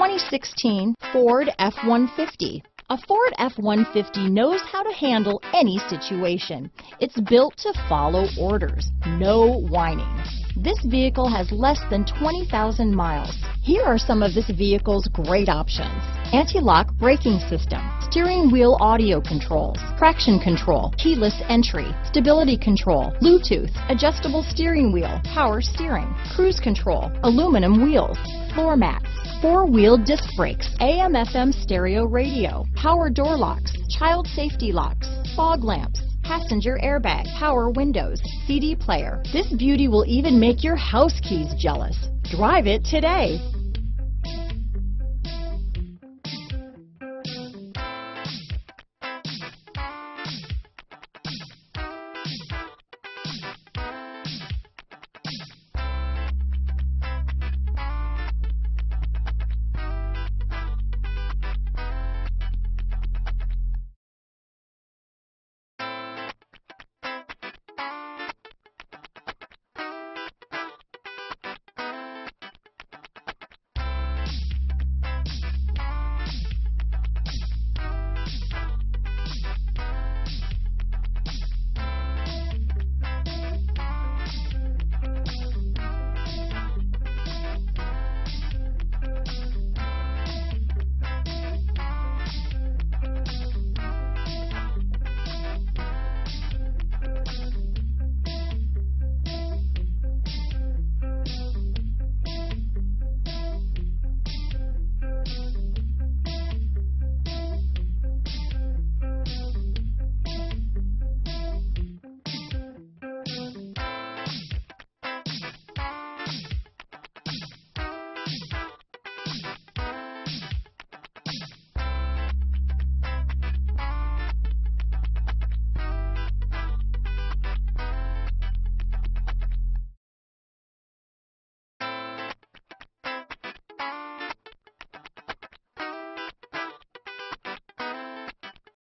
2016 Ford F-150. A Ford F-150 knows how to handle any situation. It's built to follow orders, no whining. This vehicle has less than 20,000 miles. Here are some of this vehicle's great options: anti-lock braking system, steering wheel audio controls, traction control, keyless entry, stability control, Bluetooth, adjustable steering wheel, power steering, cruise control, aluminum wheels, floor mats, four-wheel disc brakes, AM/FM stereo radio, power door locks, child safety locks, fog lamps, passenger airbag, power windows, CD player. This beauty will even make your house keys jealous. Drive it today.